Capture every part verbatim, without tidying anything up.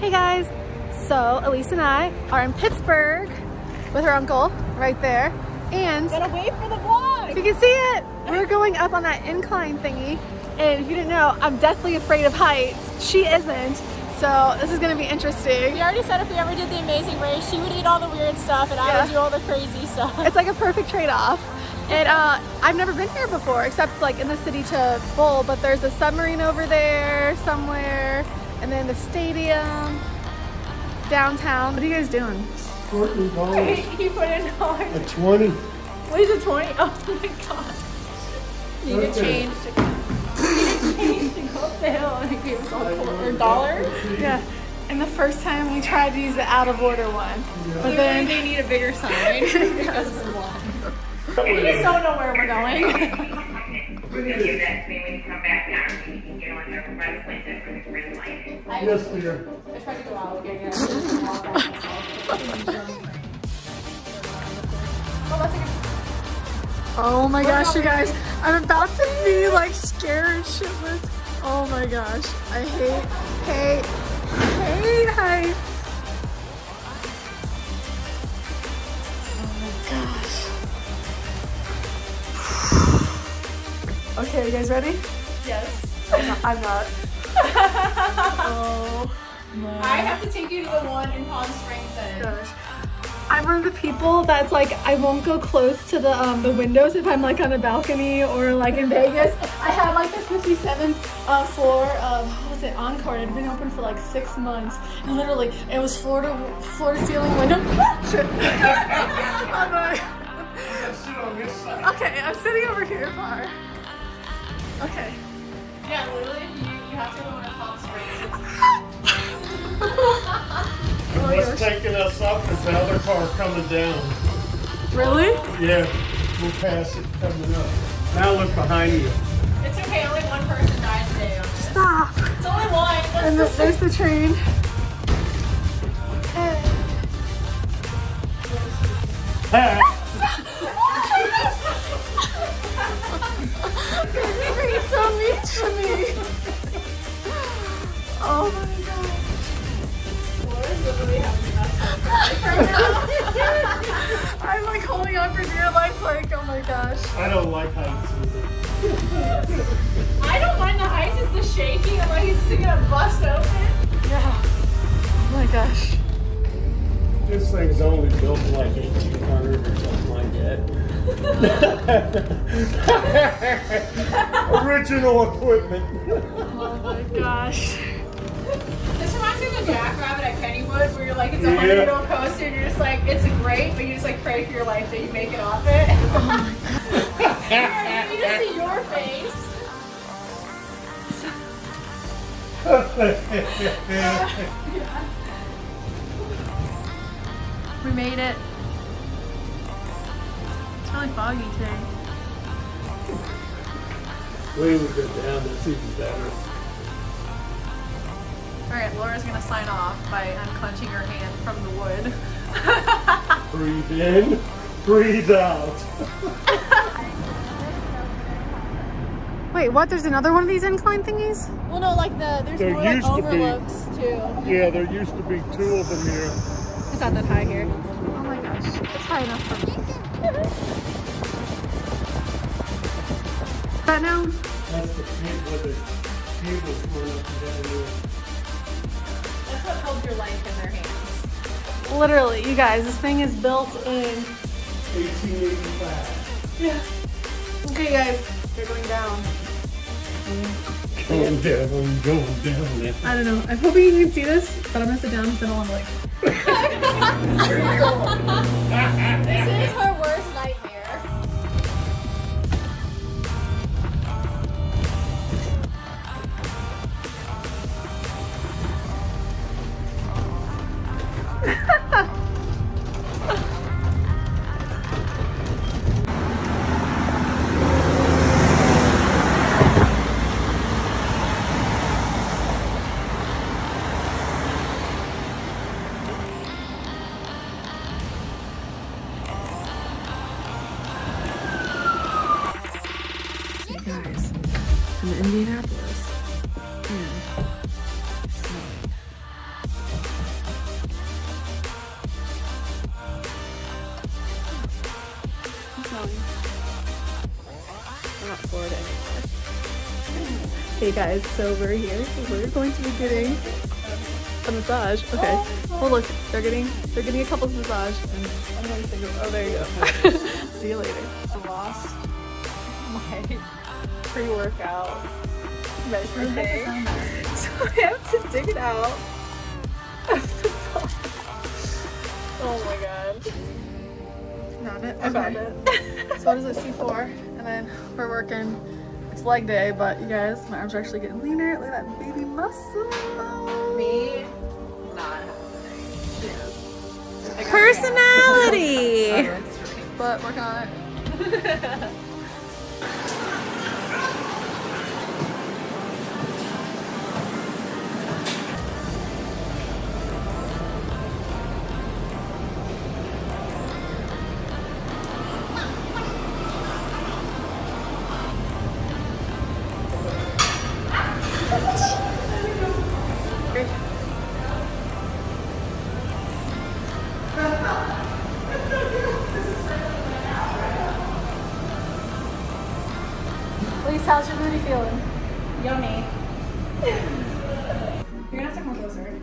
Hey guys, so Elise and I are in Pittsburgh with her uncle right there. And gotta wait for the vlog. If you can see it, we're going up on that incline thingy. And if you didn't know, I'm deathly afraid of heights. She isn't. So this is gonna be interesting. We already said if we ever did the Amazing Race, she would eat all the weird stuff and yeah. I would do all the crazy stuff. It's like a perfect trade-off. And uh, I've never been here before, except like in the city to bowl, but there's a submarine over there somewhere, and then the stadium, downtown. What are you guys doing? Courtney bowls. Wait, he put in hard. A twenty. What is a twenty? Oh my gosh. You need to change to go up the hill. I think we was all quarter dollar. Yeah. And the first time we tried to use the out of order one. Yeah. But then they need a bigger sign because of one. We just don't know where we're going. We're gonna give that to me when you come back down so you can get on there by the window for the green light. I, yes, dear. I tried to go out again. Yeah. Oh, that's a good. Oh my gosh, you guys, I'm about to be like scared shitless. Oh my gosh, I hate, hate, hate heights. Oh my gosh. Okay, you guys ready? Yes. I'm not. I'm not. Oh my. I have to take you to the one in Palm Springs then. Gosh. I'm one of the people that's like, I won't go close to the um, the windows if I'm like on a balcony or like in Vegas. I had like the fifty-seventh uh, floor of, what was it, Encore. It had been open for like six months. And literally, it was floor to, floor to ceiling window. Shit. I'm like, okay, I'm sitting over here far. Okay. Yeah, literally, you, you have to go on a Palm Springs. What's taking us up is the other car coming down. Really? Yeah, we'll pass it coming up. Now look behind you. It's okay, only one person died today. Stop! It's only one! What's and the, the there's the train. Hey. Hey. You're so mean to me. Oh my god. I'm like holding on for dear life, like, oh my gosh. I don't like heights either. I don't mind the heights, it's the shaking, I'm like, it's just gonna bust open. Yeah. Oh my gosh. This thing's only built like eighteen hundred or something like that. Original equipment. Oh my gosh. This reminds me of the Jackrabbit at Kennywood where you're like, it's a hundred yeah. old coaster and you're just like, it's great, but you just like pray for your life that you make it off it. You just see your face. yeah. Yeah. We made it. It's really foggy today. We would go down, that's even better. All right, Laura's gonna sign off by unclenching her hand from the wood. Breathe in, breathe out. Wait, what? There's another one of these incline thingies? Well, no, like the there's there more like overlooks to be, too. Yeah, there used to be two of them here. It's not that high here. Oh my gosh, it's high enough for me. Is that now? That's the pit where the cables going up and down here. Hold your life in their hands. Literally, you guys, this thing is built in eighteen eighty-five. Yeah. Okay, guys, they're going down. Going down, going down. I don't know. I'm hoping you can see this, but I'm gonna sit down and sit on like. This is her worst nightmare. Hey guys, so we're here. We're going to be getting a massage. Okay. Oh look, they're getting they're getting a couple's massage. And I'm going to think of, oh, there you go. See you later. I lost my pre-workout measure thing, so I have to dig it out. Oh my god. Found it. I found it. So it is a C four, and then we're working. It's leg day, but you guys, my arms are actually getting leaner. Look at that baby muscle. Me, not yeah. Personality. Oh, but working on it. Elise, how's your booty feeling? Yummy. You're gonna have to come closer.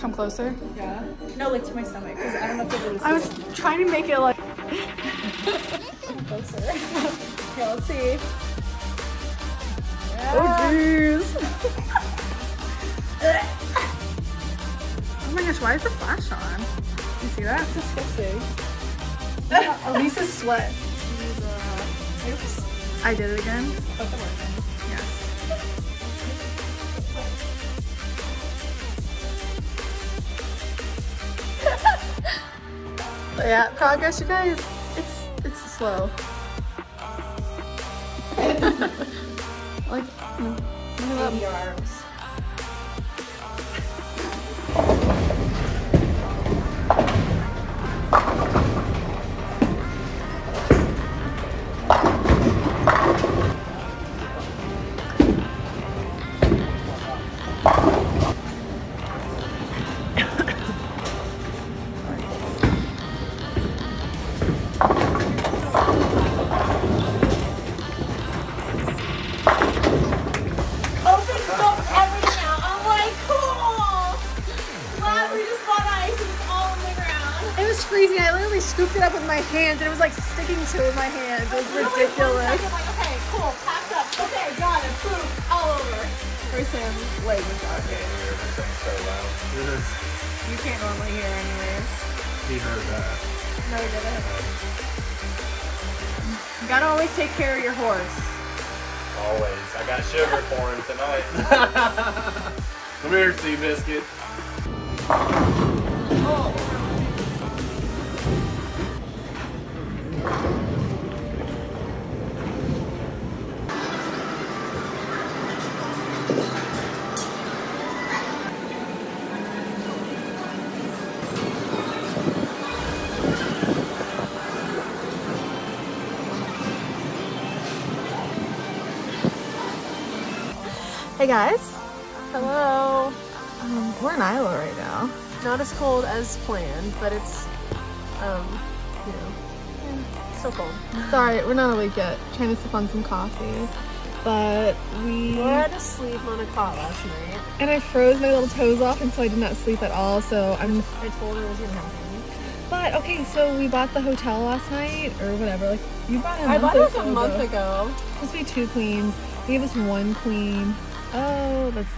Come closer? Yeah. No, like to my stomach, because I don't know if you're gonna see I was it. Trying to make it like... Come closer. Okay, let's see. Yeah. Oh, jeez. Oh my gosh, why is the flash on? You see that? It's disgusting. Yeah, Elise's sweat. She's, uh, oops. I did it again. But the work. Yes. But yeah, progress, you guys. It's it's slow. Like look at the arms. Freezing. I literally scooped it up with my hands, and it was like sticking to it with my hands. It was ridiculous. Second, like, okay, cool, packed up. Okay, got it. Boom, all over. First time, like, okay, you're saying so loud. This is. You can't normally hear, anyways. He heard that. No, he didn't. You gotta always take care of your horse. Always. I got sugar for him tonight. Come here, Seabiscuit. Oh. Hey guys. Hello. Um, we're in Iowa right now. Not as cold as planned, but it's, um, you know, yeah, so cold. Sorry, we're not awake yet. Trying to sip on some coffee, but we were asleep on a cot last night. And I froze my little toes off, and so I did not sleep at all. So I'm. I told her it was gonna happen. But okay, so we bought the hotel last night, or whatever. Like you bought it. I bought it like a month ago. Supposed to be two queens. They gave us one queen. Oh, that's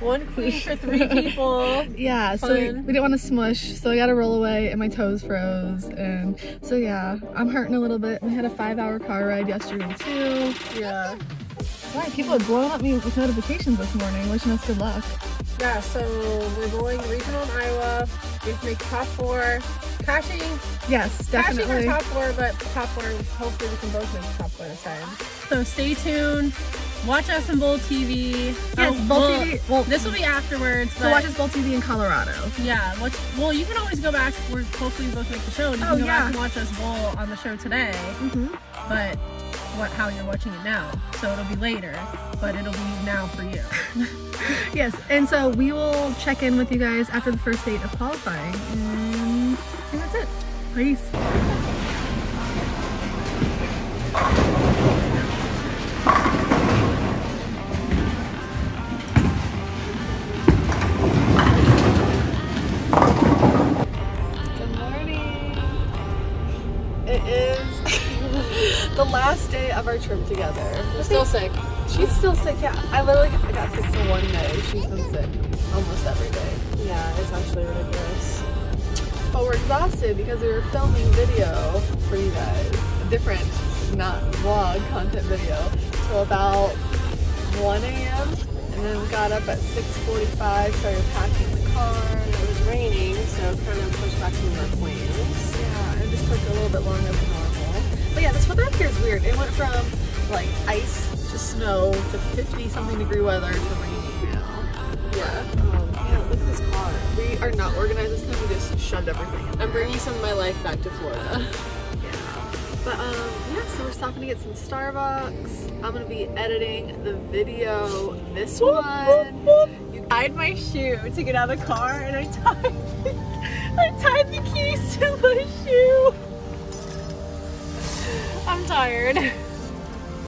one queen for three people. Yeah, so we, we didn't want to smush, so I got to roll away, and my toes froze, and so yeah, I'm hurting a little bit. We had a five-hour car ride yesterday too. Yeah. Why people are blowing up me with notifications this morning, wishing us good luck. Yeah, so we're bowling regional in Iowa. We have to make top four. Cashing. Yes, definitely. Cashing our top four, but top four. Hopefully, we can both make top four this time. So stay tuned. Watch us on BowlTV. Yes, BowlTV. Well, well, this will be afterwards. But so watch us BowlTV in Colorado. Yeah. Watch, well, you can always go back. We're hopefully we both make the show. And you oh, can go yeah. back and watch us bowl on the show today. Mm-hmm. But what? How you're watching it now? So it'll be later, but it'll be now for you. Yes, and so we will check in with you guys after the first date of qualifying, and I think that's it. Peace. of our trip together. You're still sick. She's still sick, yeah. I literally I got sick for one day. She's been sick almost every day. Yeah, it's actually ridiculous. But we're exhausted because we were filming video for you guys. A different, not vlog, content video. So about one A M and then we got up at six forty-five, started packing the car. It was raining, so kind of pushed back some of our plans. Yeah, it just took a little bit longer than normal. But yeah, this weather up here is weird. It went from like ice to snow to fifty something degree weather to raining now. Yeah. Um, yeah, look at this car. We are not organized this time. We just shoved everything in. I'm bringing some of my life back to Florida. Yeah. But um, yeah, so we're stopping to get some Starbucks. I'm gonna be editing the video. This one. You tied my shoe to get out of the car, and I tied. I tied the keys to my shoe. I'm tired.